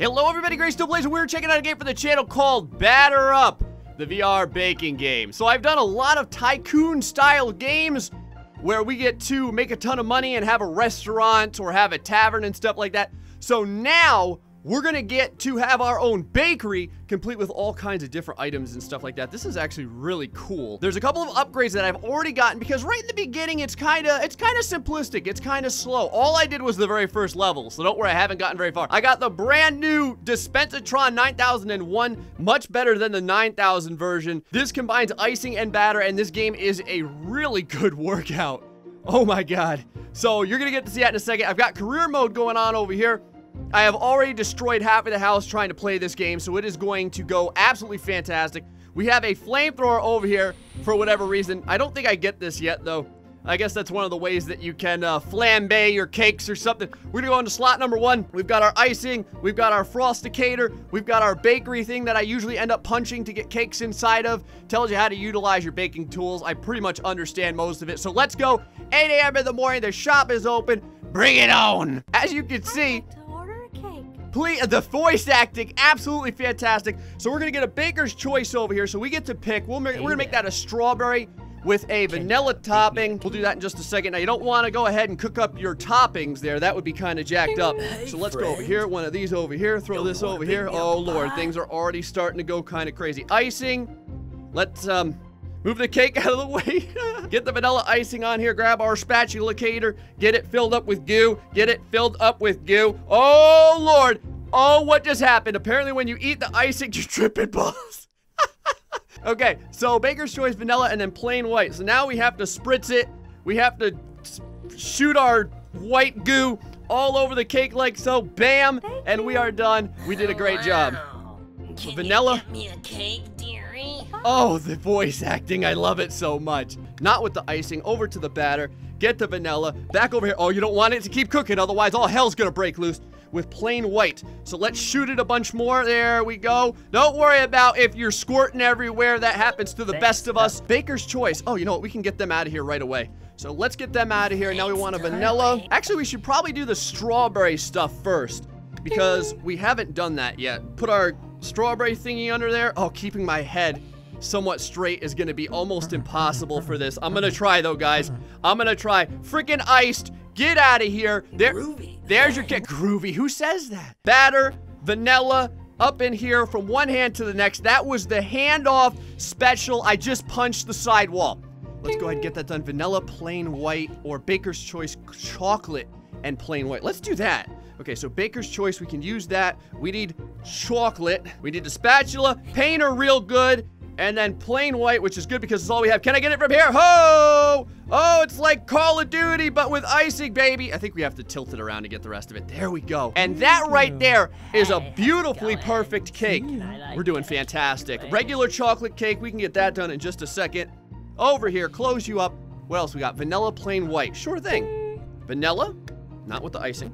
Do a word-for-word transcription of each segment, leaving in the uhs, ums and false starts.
Hello everybody, GrayStillPlays, and we're checking out a game for the channel called Batter Up, the V R baking game. So I've done a lot of tycoon-style games where we get to make a ton of money and have a restaurant or have a tavern and stuff like that. So now, we're gonna get to have our own bakery, complete with all kinds of different items and stuff like that. This is actually really cool. There's a couple of upgrades that I've already gotten because right in the beginning, it's kinda, it's kinda simplistic, it's kinda slow. All I did was the very first level, so don't worry, I haven't gotten very far. I got the brand new Dispensatron nine thousand one, much better than the nine thousand version. This combines icing and batter, and this game is a really good workout. Oh my God. So you're gonna get to see that in a second. I've got career mode going on over here. I have already destroyed half of the house trying to play this game, so it is going to go absolutely fantastic. We have a flamethrower over here for whatever reason. I don't think I get this yet, though. I guess that's one of the ways that you can uh, flambe your cakes or something. We're gonna go into slot number one. We've got our icing, we've got our Frosticator, we've got our bakery thing that I usually end up punching to get cakes inside of. Tells you how to utilize your baking tools. I pretty much understand most of it, so let's go. eight A M in the morning, the shop is open. Bring it on! As you can see, Please, the voice acting, absolutely fantastic. So we're gonna get a baker's choice over here. So we get to pick. We'll make, we're gonna make that a strawberry with a vanilla topping. We'll do that in just a second. Now you don't wanna go ahead and cook up your toppings there. That would be kinda jacked up. So let's go over here, one of these over here, throw this over here. Oh Lord, things are already starting to go kinda crazy. Icing, let's um, move the cake out of the way. Get the vanilla icing on here, grab our spatulacator, get it filled up with goo, get it filled up with goo. Oh Lord. Oh, what just happened? Apparently when you eat the icing, you're tripping balls. Okay, so baker's choice vanilla and then plain white. So now we have to spritz it. We have to shoot our white goo all over the cake like so. Bam, and we are done. We did a great job. Can vanilla. You get me a cake, dearie? Oh, the voice acting. I love it so much. Not with the icing. Over to the batter. Get the vanilla. Back over here. Oh, you don't want it to keep cooking. Otherwise, all hell's gonna break loose. With plain white. So let's shoot it a bunch more. There we go. Don't worry about if you're squirting everywhere. That happens to the Thanks best of us. Baker's choice. Oh, you know what? We can get them out of here right away. So let's get them out of here. Thanks now we want a vanilla. Right. Actually, we should probably do the strawberry stuff first because we haven't done that yet. Put our strawberry thingy under there. Oh, keeping my head somewhat straight is gonna be almost impossible for this. I'm gonna try though, guys. I'm gonna try. Freaking iced. Get out of here. There, groovy. There's your kid. Groovy. Who says that? Batter, vanilla, up in here from one hand to the next. That was the handoff special. I just punched the sidewall. Let's go ahead and get that done. Vanilla, plain white, or baker's choice chocolate and plain white. Let's do that. Okay, so baker's choice, we can use that. We need chocolate. We need the spatula, painter real good, and then plain white, which is good because it's all we have. Can I get it from here? Ho! Oh, it's like Call of Duty, but with icing, baby. I think we have to tilt it around to get the rest of it. There we go. And that right there is a beautifully perfect cake. We're doing fantastic. Regular chocolate cake. We can get that done in just a second. Over here, close you up. What else we got? Vanilla, plain white. Sure thing. Vanilla, not with the icing.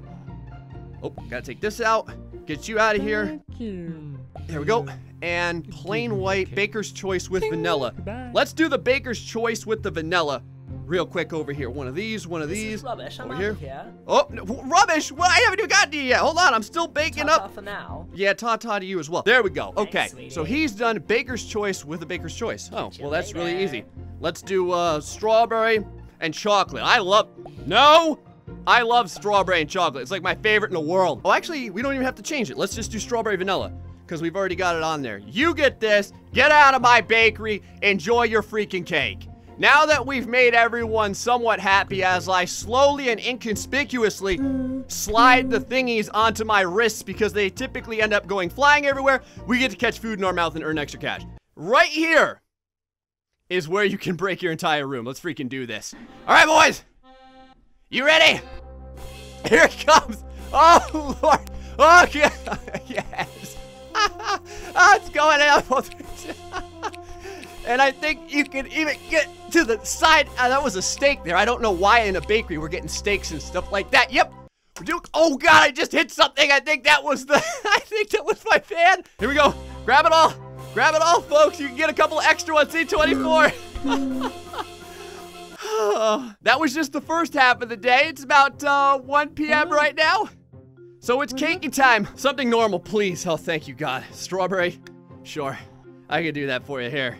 Oh, gotta take this out. Get you out of here. There we go. And plain white, baker's choice with vanilla. Let's do the baker's choice with the vanilla. Real quick over here. One of these, one of this these. Is rubbish. Over I'm here. here. Oh, no, rubbish! Well, I haven't even gotten to you yet. Hold on, I'm still baking ta-ta up. For now. Yeah, ta-ta to you as well. There we go. Okay, Thanks, so he's done baker's choice with a baker's choice. Oh, well, that's later. Really easy. Let's do uh, strawberry and chocolate. I love. No, I love strawberry and chocolate. It's like my favorite in the world. Oh, actually, we don't even have to change it. Let's just do strawberry vanilla because we've already got it on there. You get this. Get out of my bakery. Enjoy your freaking cake. Now that we've made everyone somewhat happy, as I slowly and inconspicuously slide the thingies onto my wrists because they typically end up going flying everywhere, we get to catch food in our mouth and earn extra cash. Right here is where you can break your entire room. Let's freaking do this. All right, boys. You ready? Here it comes. Oh, Lord. Oh, yeah. Yes. Oh, it's going up. And I think you can even get to the side. Uh, that was a steak there. I don't know why in a bakery we're getting steaks and stuff like that. Yep. Oh, God, I just hit something. I think that was the, I think that was my pan. Here we go. Grab it all. Grab it all, folks. You can get a couple extra ones. C twenty-four. That was just the first half of the day. It's about uh, one P M right now. So it's cakey time. Something normal, please. Oh, thank you, God. Strawberry? Sure. I can do that for you here.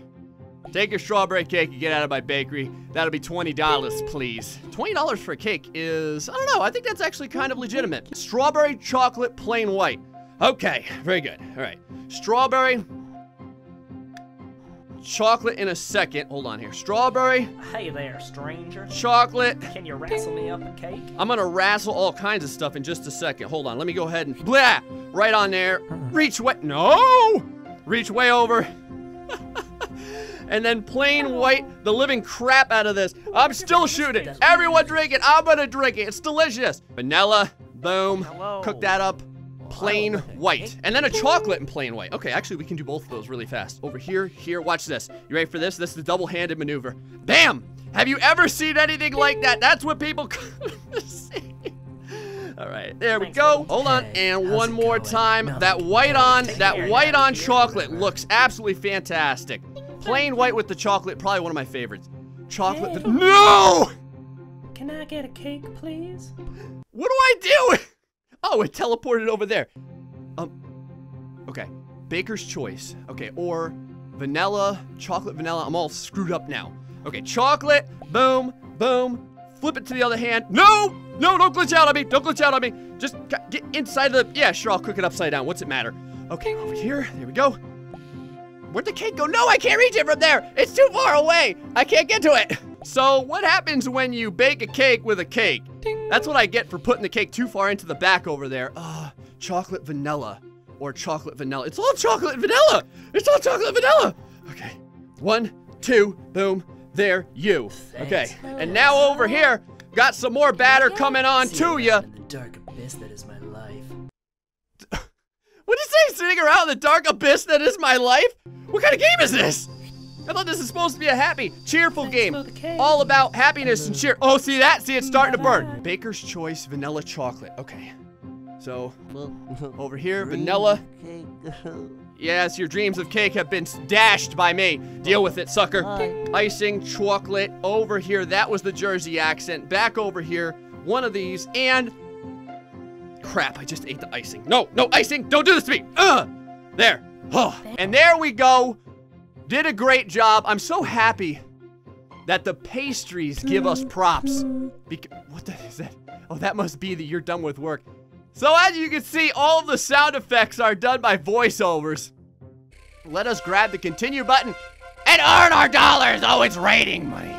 Take your strawberry cake and get out of my bakery. That'll be twenty dollars, please. twenty dollars for a cake is, I don't know, I think that's actually kind of legitimate. Strawberry chocolate plain white. Okay, very good. All right. Strawberry. Chocolate in a second. Hold on here. Strawberry. Hey there, stranger. Chocolate. Can you wrestle me up a cake? I'm gonna wrestle all kinds of stuff in just a second. Hold on. Let me go ahead and blah! Right on there. Reach way. No! Reach way over. And then plain white the living crap out of this. I'm still shooting. Everyone drink it. I'm gonna drink it. It's delicious. Vanilla. Boom. Hello. Cook that up. Plain white. And then a chocolate in plain white. Okay, actually, we can do both of those really fast. Over here, here, watch this. You ready for this? This is the double-handed maneuver. Bam! Have you ever seen anything like that? That's what people see. All right, there we go. Hold on, and one more time. That white on, that white on chocolate looks absolutely fantastic. Plain white with the chocolate, probably one of my favorites. Chocolate, no! Can I get a cake, please? What do I do? Oh, it teleported over there. Um, okay, baker's choice. Okay, or vanilla, chocolate, vanilla. I'm all screwed up now. Okay, chocolate, boom, boom. Flip it to the other hand. No, no, don't glitch out on me. Don't glitch out on me. Just get inside the, yeah, sure, I'll cook it upside down. What's it matter? Okay, over here, there we go. Where'd the cake go? No, I can't reach it from there. It's too far away. I can't get to it. So what happens when you bake a cake with a cake? Ding. That's what I get for putting the cake too far into the back over there. Ah, oh, chocolate vanilla or chocolate vanilla. It's all chocolate vanilla. It's all chocolate vanilla. Okay, one, two, boom, there, you. Thanks. Okay, and now over here, got some more batter coming on to you. In the dark abyss that is my life. What did you say, sitting around in the dark abyss that is my life? What kind of game is this? I thought this was supposed to be a happy, cheerful game. All about happiness and cheer. Oh, see that? See, it's starting to burn. Baker's Choice Vanilla Chocolate. Okay. So, over here, vanilla. Yes, your dreams of cake have been dashed by me. Deal with it, sucker. Icing, chocolate. Over here, that was the Jersey accent. Back over here, one of these, and... Crap, I just ate the icing. No, no, icing! Don't do this to me! Ugh! There. Oh. And there we go. Did a great job. I'm so happy that the pastries give us props. Beca what the is that? Oh, that must be the you're done with work. So as you can see, all of the sound effects are done by voiceovers. Let us grab the continue button and earn our dollars. Oh, it's raining money.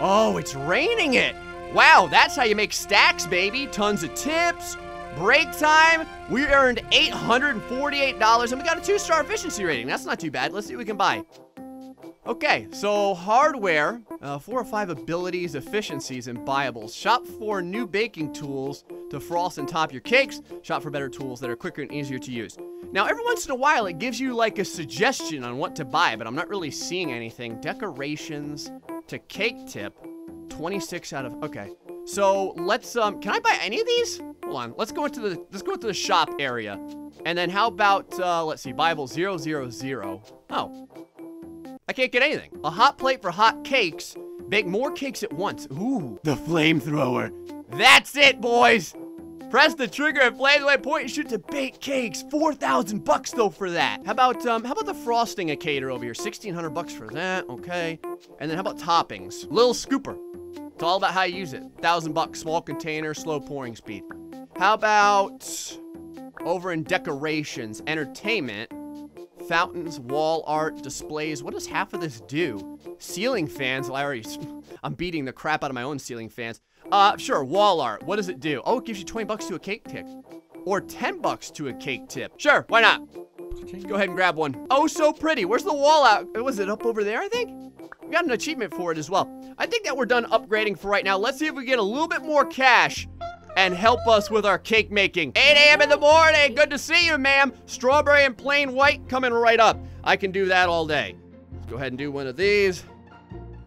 Oh, it's raining it. Wow, that's how you make stacks, baby. Tons of tips. Break time, we earned eight hundred forty-eight dollars and we got a two-star efficiency rating. That's not too bad. Let's see what we can buy. Okay, so hardware, uh, four or five abilities, efficiencies, and buyables. Shop for new baking tools to frost and top your cakes. Shop for better tools that are quicker and easier to use. Now, every once in a while, it gives you like a suggestion on what to buy, but I'm not really seeing anything. Decorations to cake tip, twenty-six out of, okay. So let's, um, can I buy any of these? Hold on, let's go into the, let's go into the shop area. And then how about, uh, let's see, Bible zero, zero, zero. Oh, I can't get anything. A hot plate for hot cakes. Bake more cakes at once. Ooh, the flamethrower. That's it, boys. Press the trigger and flames away, point and shoot to bake cakes. four thousand bucks though for that. How about, um, how about the Frosticator over here? sixteen hundred bucks for that, okay. And then how about toppings? Little scooper. It's all about how you use it. Thousand bucks, small container, slow pouring speed. How about over in decorations, entertainment, fountains, wall art, displays. What does half of this do? Ceiling fans, well, I already, I'm beating the crap out of my own ceiling fans. Uh, sure, wall art, what does it do? Oh, it gives you twenty bucks to a cake tip. Or ten bucks to a cake tip. Sure, why not? Go ahead and grab one. Oh, so pretty. Where's the wall out? Was it up over there, I think? We got an achievement for it as well. I think that we're done upgrading for right now. Let's see if we get a little bit more cash and help us with our cake making. eight A M in the morning. Good to see you, ma'am. Strawberry and plain white coming right up. I can do that all day. Let's go ahead and do one of these.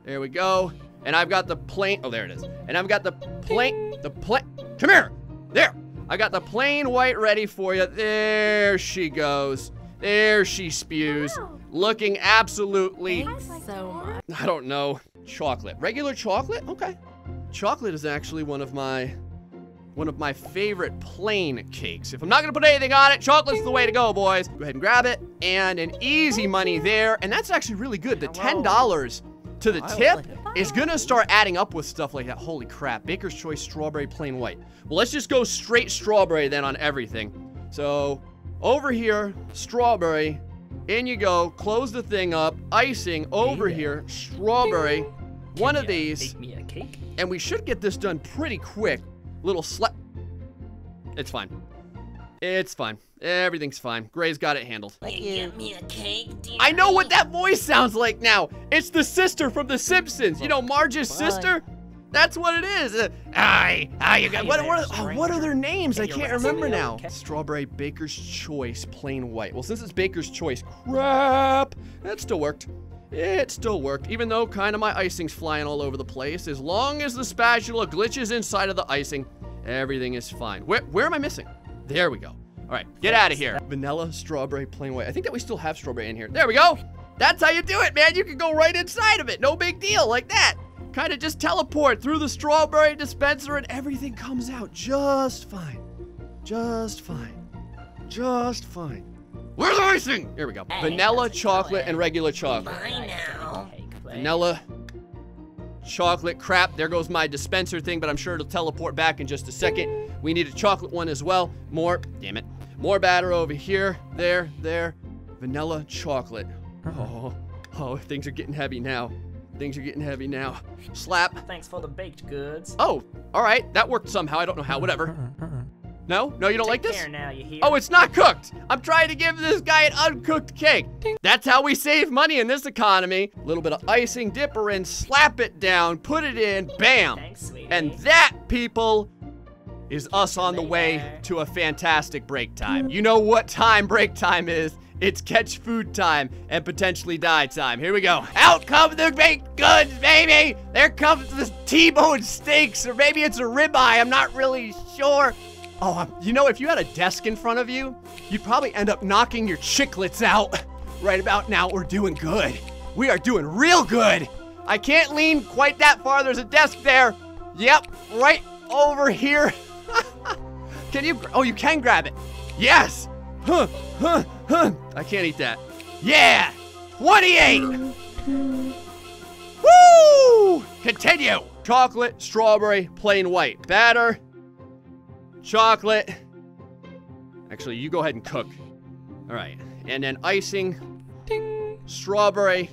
There we go. And I've got the plain, oh, there it is. And I've got the plain, the plain, come here. There. I got the plain white ready for you. There she goes. There she spews. Looking absolutely, so much. I don't know. Chocolate, regular chocolate? Okay. Chocolate is actually one of my one of my favorite plain cakes. If I'm not gonna put anything on it, chocolate's the way to go, boys. Go ahead and grab it, and an easy money there, and that's actually really good. The ten dollars to the tip is gonna start adding up with stuff like that. Holy crap, Baker's Choice strawberry plain white. Well, let's just go straight strawberry then on everything. So over here, strawberry, in you go, close the thing up, icing over here, strawberry, one of these, and we should get this done pretty quick. Little slap. It's fine. It's fine. Everything's fine. Gray's got it handled. Give me a cake, dear. I know what that voice sounds like now. It's the sister from The Simpsons. You know, Marge's Bye. sister? That's what it is. Uh, I, I, you got, what, what, are, oh, what are their names? I can't remember now. Strawberry Baker's Choice plain white. Well, since it's Baker's Choice, crap. That still worked. It still worked, even though kind of my icing's flying all over the place. As long as the spatula glitches inside of the icing, everything is fine. Where, where am I missing? There we go. All right, get out of here. Vanilla, strawberry, plain white. I think that we still have strawberry in here. There we go. That's how you do it, man. You can go right inside of it. No big deal, like that. Kind of just teleport through the strawberry dispenser and everything comes out just fine. Just fine. Just fine. Where's the icing? Here we go. Hey, vanilla, chocolate, and regular chocolate. Bye now. Vanilla, chocolate, crap. There goes my dispenser thing, but I'm sure it'll teleport back in just a second. We need a chocolate one as well. More, damn it. More batter over here, there, there. Vanilla, chocolate. Oh, oh, things are getting heavy now. Things are getting heavy now. Slap. Thanks for the baked goods. Oh, all right. That worked somehow. I don't know how, whatever. No? No, you don't Take like this? Care now, you hear? Oh, it's not cooked. I'm trying to give this guy an uncooked cake. That's how we save money in this economy. A little bit of icing, dip her in, slap it down, put it in, bam. Thanks, sweetie. And that, people, is us on the way to a fantastic break time. You know what time break time is. It's catch food time and potentially die time. Here we go. Out come the baked goods, baby. There comes the T-bone steaks, or maybe it's a ribeye. I'm not really sure. Oh, you know, if you had a desk in front of you, you'd probably end up knocking your chiclets out. Right about now, we're doing good. We are doing real good. I can't lean quite that far. There's a desk there. Yep, right over here. Can you, oh, you can grab it. Yes. Huh, huh, huh. I can't eat that. Yeah, twenty-eight. Woo! Continue. Chocolate, strawberry, plain white. Batter. Chocolate. Actually, you go ahead and cook. All right, and then icing. Ding. Strawberry.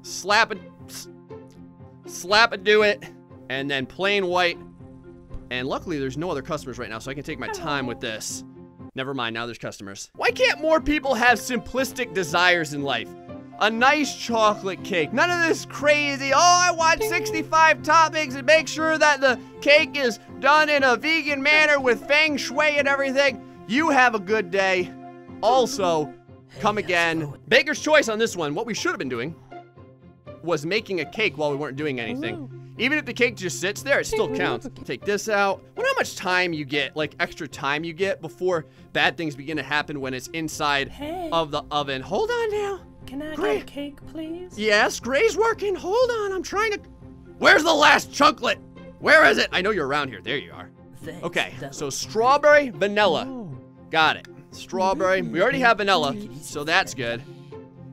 Slap it. Slap it, do it. And then plain white. And luckily, there's no other customers right now, so I can take my time with this. Never mind, now there's customers. Why can't more people have simplistic desires in life? A nice chocolate cake. None of this crazy, oh, I want sixty-five toppings and make sure that the cake is done in a vegan manner with feng shui and everything. You have a good day. Also, come again. Baker's Choice on this one. What we should have been doing was making a cake while we weren't doing anything. Even if the cake just sits there, it still counts. Take this out. Wonder how much time you get, like extra time you get before bad things begin to happen when it's inside hey. of the oven. Hold on now. Can I Gray. get a cake, please? Yes, Gray's working. Hold on, I'm trying to... Where's the last chunklet? Where is it? I know you're around here. There you are. Thanks, okay, so strawberry, vanilla. Oh. Got it. Strawberry. We already have vanilla, so that's good.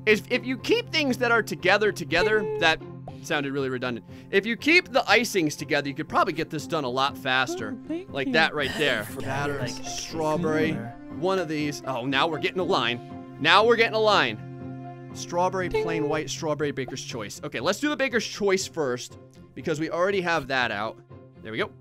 If, if you keep things that are together together, that sounded really redundant. If you keep the icings together, you could probably get this done a lot faster. Oh, like you. that right there. Batter, like strawberry, one of these. Oh, now we're getting a line. Now we're getting a line. Strawberry, plain white, strawberry, Baker's Choice. Okay, let's do the Baker's Choice first because we already have that out. There we go.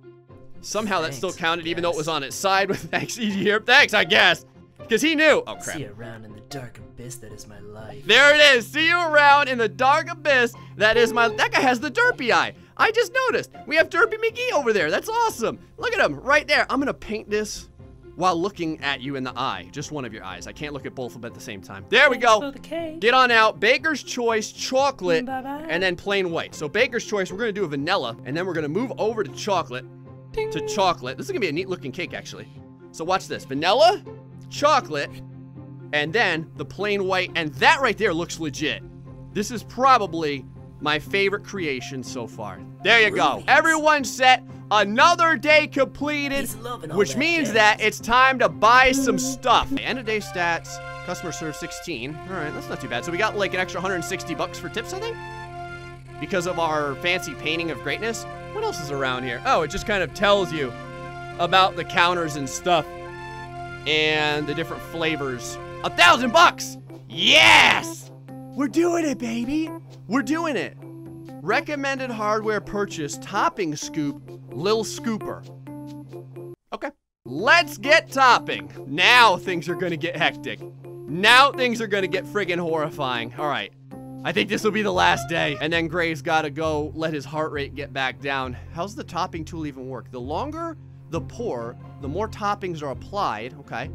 Somehow thanks, that still counted even though it was on its side with thanks easy here. Thanks, I guess. Because he knew. Oh, crap. See you around in the dark abyss that is my life. There it is. See you around in the dark abyss that is my... That guy has the derpy eye. I just noticed. We have Derpy McGee over there. That's awesome. Look at him right there. I'm going to paint this while looking at you in the eye. Just one of your eyes. I can't look at both of them at the same time. There we go. Get on out. Baker's Choice, chocolate, bye bye. and then plain white. So Baker's Choice, we're gonna do a vanilla, and then we're gonna move over to chocolate, Ding. to chocolate. This is gonna be a neat looking cake, actually. So watch this. Vanilla, chocolate, and then the plain white, and that right there looks legit. This is probably My favorite creation so far. There you go. Everyone set. Another day completed, which means that it's time to buy some stuff. End of day stats. Customer serve sixteen. All right, that's not too bad. So we got like an extra one hundred sixty bucks for tips, I think, because of our fancy painting of greatness. What else is around here? Oh, it just kind of tells you about the counters and stuff and the different flavors. A thousand bucks. Yes! We're doing it, baby. We're doing it. Recommended hardware purchase, topping scoop, Lil Scooper. Okay. Let's get topping. Now things are going to get hectic. Now things are going to get friggin' horrifying. All right. I think this will be the last day. And then Gray's got to go let his heart rate get back down. How's the topping tool even work? The longer the pour, the more toppings are applied. Okay.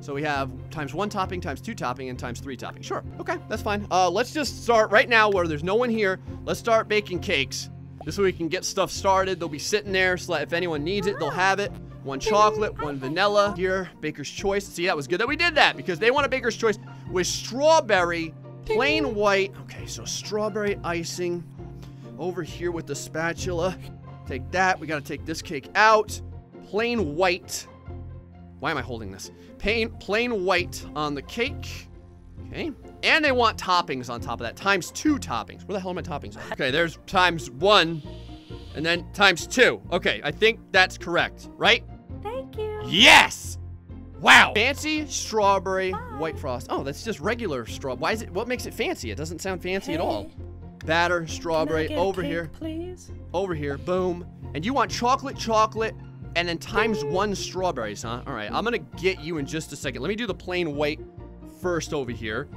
So we have times one topping, times two topping, and times three topping. Sure, okay, that's fine. Uh, let's just start right now where there's no one here. Let's start baking cakes. This way we can get stuff started. They'll be sitting there so that if anyone needs it, they'll have it. One chocolate, one vanilla. Here, Baker's Choice. See, that was good that we did that because they want a Baker's Choice with strawberry, plain white. Okay, so strawberry icing over here with the spatula. Take that, we gotta take this cake out. Plain white. Why am I holding this? Plain, plain white on the cake. Okay. And they want toppings on top of that. Times two toppings. Where the hell are my toppings? Okay, there's times one and then times two. Okay, I think that's correct, right? Thank you. Yes! Wow! Fancy strawberry white frost. Oh, that's just regular straw. Why is it, what makes it fancy? It doesn't sound fancy hey. at all. Batter, strawberry, over cake, here. Please? Over here, boom. And you want chocolate, chocolate. And then times one strawberries, huh? All right, I'm gonna get you in just a second. Let me do the plain white first over here.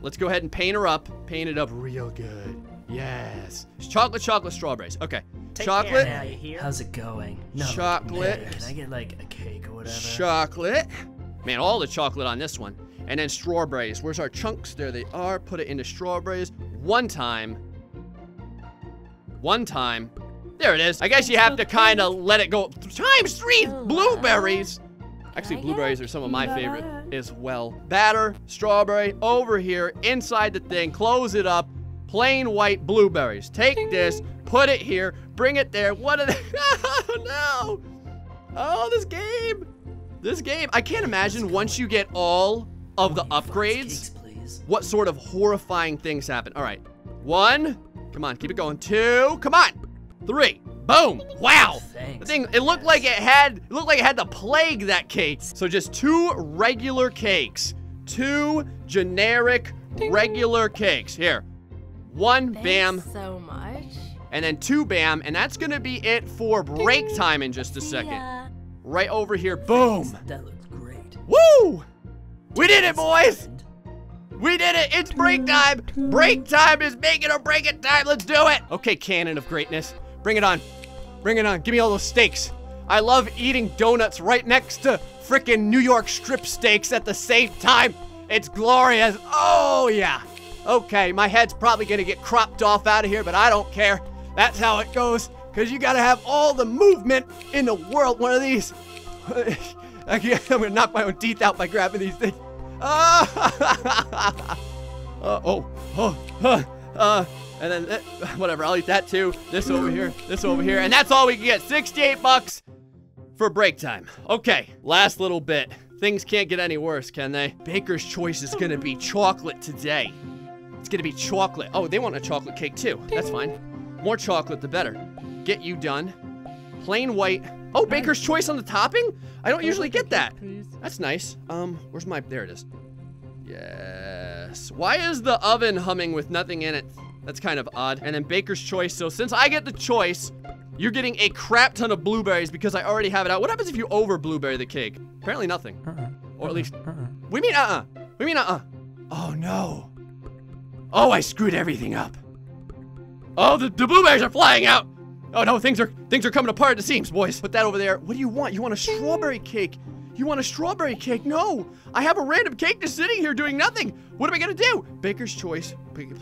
Let's go ahead and paint her up. Paint it up real good. Yes. Chocolate, chocolate, strawberries. Okay. Take chocolate. Care now, you hear? How's it going? No, chocolate. Man, can I get like a cake or whatever? Chocolate. Man, all the chocolate on this one. And then strawberries. Where's our chunks? There they are. Put it into strawberries. One time. One time. There it is. I guess you have to kind of let it go. Times three blueberries. Actually, blueberries are some of my favorite as well. Batter, strawberry, over here, inside the thing, close it up. Plain white blueberries. Take this, put it here, bring it there. What are they? Oh, no. Oh, this game. This game. I can't imagine once you get all of the upgrades, what sort of horrifying things happen. All right. One. Come on, keep it going. Two. Come on. Three. Boom. Wow. Thanks, the thing, it looked yes. like it had it looked like it had the plague, that cake. So just two regular cakes. Two generic regular cakes. Here. One. Thanks, bam. So much. And then two, bam. And that's gonna be it for break time in just a second. Yeah. Right over here. Boom. Thanks, that looks great. Woo! We did it, boys! We did it! It's break time! Break time is making or breaking time! Let's do it! Okay, cannon of greatness. Bring it on. Bring it on. Give me all those steaks. I love eating donuts right next to frickin' New York strip steaks at the same time. It's glorious. Oh, yeah. Okay, my head's probably gonna get cropped off out of here, but I don't care. That's how it goes, because you gotta have all the movement in the world. One of these. I'm gonna knock my own teeth out by grabbing these things. uh, oh, oh, huh, uh, and then that, whatever, I'll eat that too. This over here, this over here, and that's all we can get. sixty-eight bucks for break time. Okay, last little bit. Things can't get any worse, can they? Baker's Choice is gonna be chocolate today. It's gonna be chocolate. Oh, they want a chocolate cake too. That's fine. More chocolate, the better. Get you done. Plain white. Oh, Baker's Choice on the topping? I don't usually get that. That's nice. Um, where's my, there it is. Yes. Why is the oven humming with nothing in it? That's kind of odd. And then Baker's Choice. So since I get the choice, you're getting a crap ton of blueberries because I already have it out. What happens if you over blueberry the cake? Apparently nothing. Uh-uh. Or at least, uh-uh. We mean uh-uh. We mean uh-uh. Oh no. Oh, I screwed everything up. Oh, the, the blueberries are flying out. Oh no, things are things are coming apart at the seams, boys. Put that over there. What do you want? You want a strawberry cake? You want a strawberry cake? No, I have a random cake just sitting here doing nothing. What am I gonna do? Baker's Choice,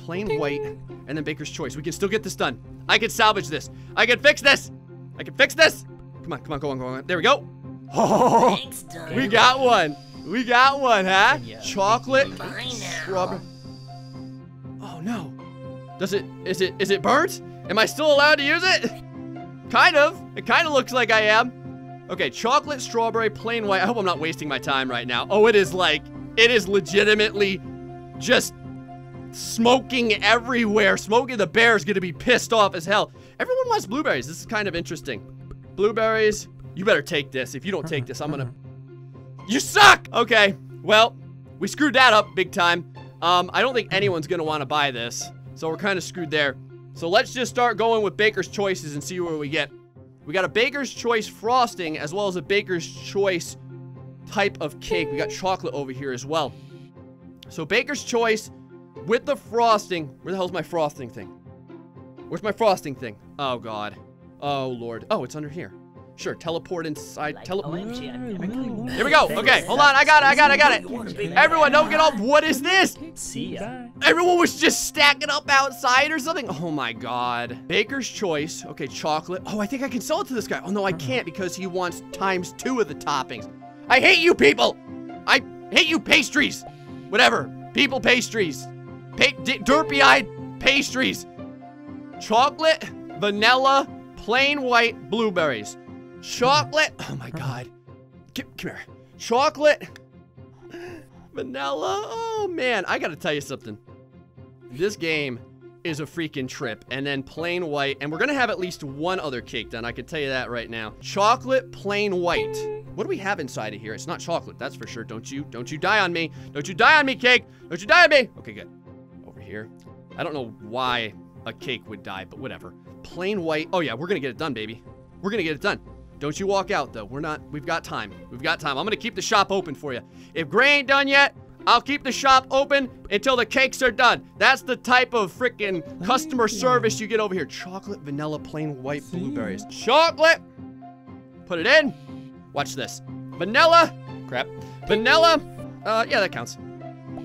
plain white, and then Baker's Choice. We can still get this done. I can salvage this. I can fix this. I can fix this. Come on, come on, go on, go on. There we go. Oh, thanks, we got one. We got one, huh? Yeah. Chocolate, strawberry. Oh no. Does it, is it, is it burnt? Am I still allowed to use it? Kind of. It kind of looks like I am. Okay, chocolate, strawberry, plain white. I hope I'm not wasting my time right now. Oh, it is like, it is legitimately just smoking everywhere. Smokey the Bear is going to be pissed off as hell. Everyone wants blueberries. This is kind of interesting. Blueberries. You better take this. If you don't take this, I'm going to... You suck! Okay, well, we screwed that up big time. Um, I don't think anyone's going to want to buy this. So we're kind of screwed there. So let's just start going with Baker's Choices and see where we get. We got a Baker's Choice frosting as well as a Baker's Choice type of cake. We got chocolate over here as well. So Baker's Choice with the frosting. Where the hell's my frosting thing? Where's my frosting thing? Oh, God. Oh, Lord. Oh, it's under here. Sure, teleport inside. Like, tele O M G, here we go. Okay, hold on. I got it. I got it. I got it. Everyone, don't get off. What is this? See ya. Everyone was just stacking up outside or something. Oh my God. Baker's Choice. Okay, chocolate. Oh, I think I can sell it to this guy. Oh no, I can't because he wants times two of the toppings. I hate you people. I hate you pastries. Whatever. People pastries. Pa derpy-eyed pastries. Chocolate, vanilla, plain white, blueberries. Chocolate. Oh my God. Come, come here. Chocolate. Vanilla. Oh man. I got to tell you something. This game is a freaking trip. And then plain white. And we're going to have at least one other cake done. I can tell you that right now. Chocolate, plain white. What do we have inside of here? It's not chocolate. That's for sure. Don't you, don't you die on me. Don't you die on me, cake. Don't you die on me. Okay, good. Over here. I don't know why a cake would die, but whatever. Plain white. Oh yeah. We're going to get it done, baby. We're going to get it done. Don't you walk out, though. We're not... We've got time. We've got time. I'm going to keep the shop open for you. If Gray ain't done yet, I'll keep the shop open until the cakes are done. That's the type of freaking customer service you get over here. Chocolate, vanilla, plain white, blueberries. Chocolate. Put it in. Watch this. Vanilla. Crap. Vanilla. Uh, yeah, that counts.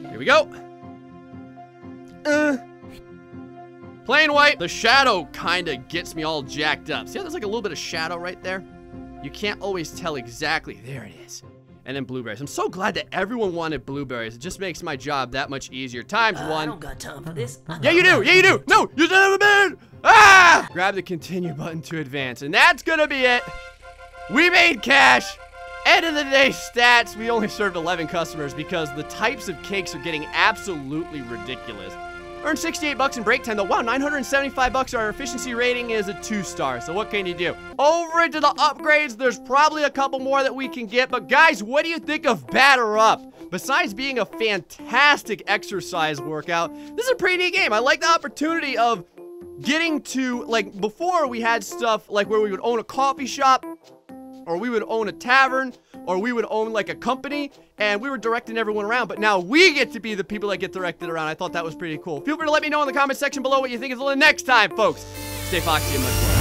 Here we go. Uh... Plain white. The shadow kind of gets me all jacked up. See how there's like a little bit of shadow right there? You can't always tell exactly. There it is. And then blueberries. I'm so glad that everyone wanted blueberries. It just makes my job that much easier. Times uh, one. I don't got time for this. Yeah, you do. Yeah, you do. No, you son of a man. Ah! Grab the continue button to advance. And that's going to be it. We made cash. End of the day stats. We only served eleven customers because the types of cakes are getting absolutely ridiculous. Earned sixty-eight bucks in break time though. Wow, nine hundred seventy-five bucks. Our efficiency rating is a two star. So what can you do? Over into the upgrades, there's probably a couple more that we can get. But guys, what do you think of Batter Up? Besides being a fantastic exercise workout, this is a pretty neat game. I like the opportunity of getting to, like, before we had stuff like where we would own a coffee shop, or we would own a tavern, or we would own like a company, and we were directing everyone around, but now we get to be the people that get directed around. I thought that was pretty cool. Feel free to let me know in the comment section below what you think. Until the next time, folks, stay foxy and much more.